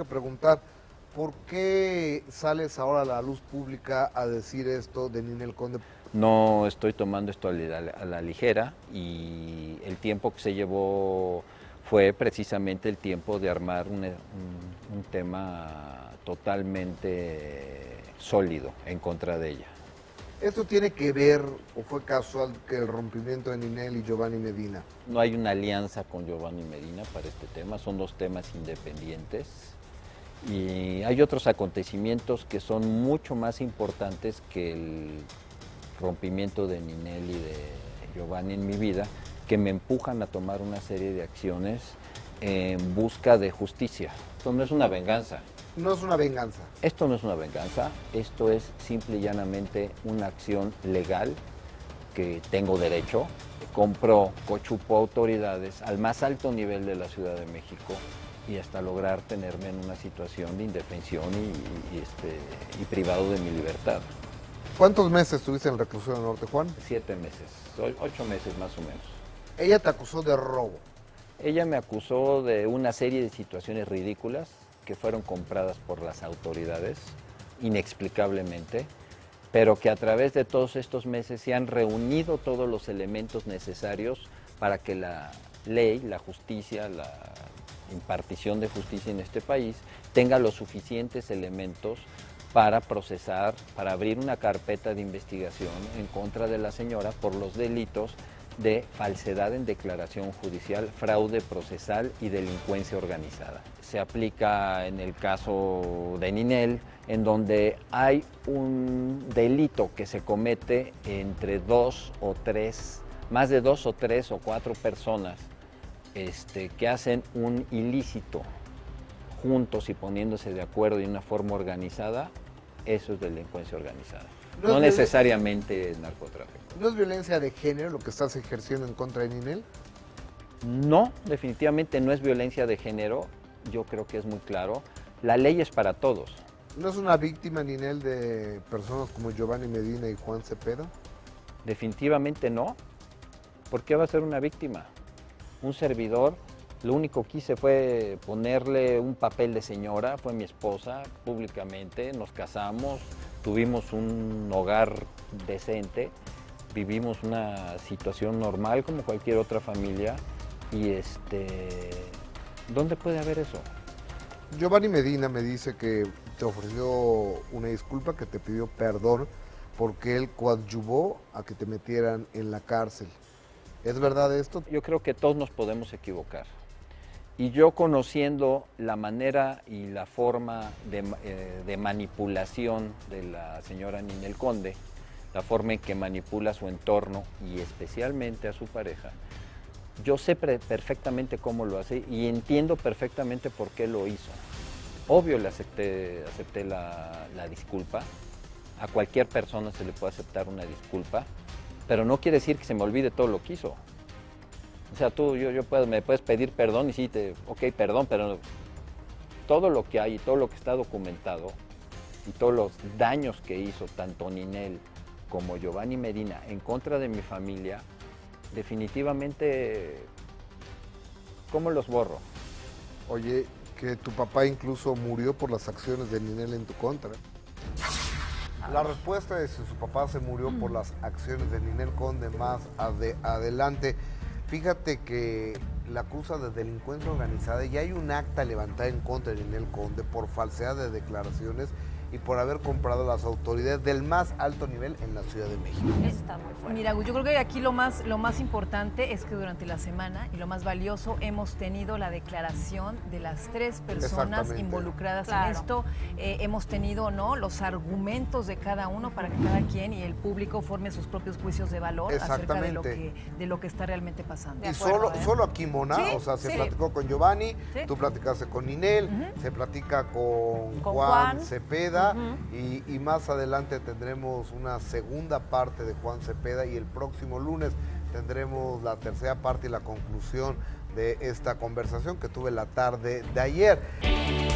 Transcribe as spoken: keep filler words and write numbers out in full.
que preguntar, ¿por qué sales ahora a la luz pública a decir esto de Ninel Conde? No estoy tomando esto a la, a la ligera, y el tiempo que se llevó fue precisamente el tiempo de armar un, un, un tema totalmente sólido en contra de ella. ¿Esto tiene que ver o fue casual que el rompimiento de Ninel y Giovanni Medina? No hay una alianza con Giovanni Medina para este tema, son dos temas independientes. Y hay otros acontecimientos que son mucho más importantes que el rompimiento de Ninel y de Giovanni en mi vida, que me empujan a tomar una serie de acciones en busca de justicia. Esto no es una venganza. No es una venganza. Esto no es una venganza, esto es simple y llanamente una acción legal que tengo derecho. Compró, cochupó autoridades al más alto nivel de la Ciudad de México y hasta lograr tenerme en una situación de indefensión y, y, este, y privado de mi libertad. ¿Cuántos meses estuviste en el Reclusorio Norte, Juan? Siete meses, ocho meses más o menos. Ella te acusó de robo. Ella me acusó de una serie de situaciones ridículas que fueron compradas por las autoridades, inexplicablemente, pero que a través de todos estos meses se han reunido todos los elementos necesarios para que la ley, la justicia, la impartición de justicia en este país tenga los suficientes elementos para procesar, para abrir una carpeta de investigación en contra de la señora por los delitos de falsedad en declaración judicial, fraude procesal y delincuencia organizada. Se aplica en el caso de Ninel, en donde hay un delito que se comete entre dos o tres, más de dos o tres o cuatro personas este, que hacen un ilícito juntos y poniéndose de acuerdo de una forma organizada. Eso es delincuencia organizada. No, no necesariamente es narcotráfico. ¿No es violencia de género lo que estás ejerciendo en contra de Ninel? No, definitivamente no es violencia de género. Yo creo que es muy claro. La ley es para todos. ¿No es una víctima, Ninel, de personas como Giovanni Medina y Juan Zepeda? Definitivamente no. ¿Por qué va a ser una víctima? Un servidor, lo único que hice fue ponerle un papel de señora, fue mi esposa públicamente, nos casamos, tuvimos un hogar decente, vivimos una situación normal como cualquier otra familia y este, ¿dónde puede haber eso? Giovanni Medina me dice que te ofreció una disculpa, que te pidió perdón porque él coadyuvó a que te metieran en la cárcel. ¿Es verdad esto? Yo creo que todos nos podemos equivocar. Y yo, conociendo la manera y la forma de, eh, de manipulación de la señora Ninel Conde, la forma en que manipula su entorno y especialmente a su pareja, yo sé perfectamente cómo lo hace y entiendo perfectamente por qué lo hizo. Obvio le acepté, acepté la, la disculpa. A cualquier persona se le puede aceptar una disculpa, pero no quiere decir que se me olvide todo lo que hizo. O sea, tú yo, yo puedo, me puedes pedir perdón y sí, te, ok, perdón, pero todo lo que hay y todo lo que está documentado y todos los daños que hizo tanto Ninel como Giovanni Medina en contra de mi familia, definitivamente, ¿cómo los borro? Oye, que tu papá incluso murió por las acciones de Ninel en tu contra. La respuesta de si su papá se murió por las acciones de Ninel Conde más ad- adelante. Fíjate que la acusa de delincuencia organizada y hay un acta levantada en contra de Ninel Conde por falsedad de declaraciones y por haber comprado a las autoridades del más alto nivel en la Ciudad de México. Está muy fuerte. Mira, yo creo que aquí lo más, lo más importante es que durante la semana y lo más valioso hemos tenido la declaración de las tres personas involucradas claro. en esto. Eh, hemos tenido ¿no? los argumentos de cada uno para que cada quien y el público forme sus propios juicios de valor acerca de lo que, de lo que está realmente pasando. Y acuerdo, solo, ¿eh? solo aquí, Mona, ¿Sí? o sea, se sí. platicó con Giovanni, ¿Sí? tú platicaste con Ninel, uh-huh. se platica con, con Juan, Juan Zepeda, Uh-huh. y, y más adelante tendremos una segunda parte de Juan Zepeda y el próximo lunes tendremos la tercera parte y la conclusión de esta conversación que tuve la tarde de ayer.